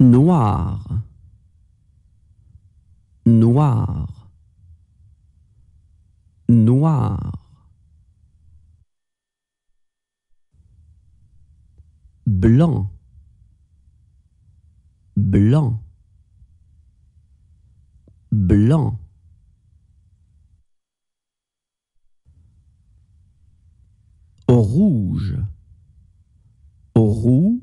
noir, noir, noir. Blanc, blanc, blanc. Rouge, rouge,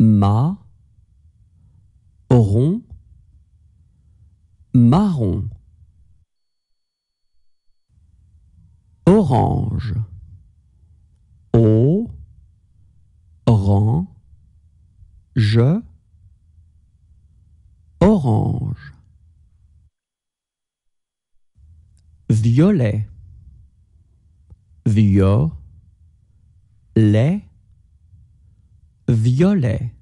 marron, marron. Orange, orange, orange. Violet, violet, violet.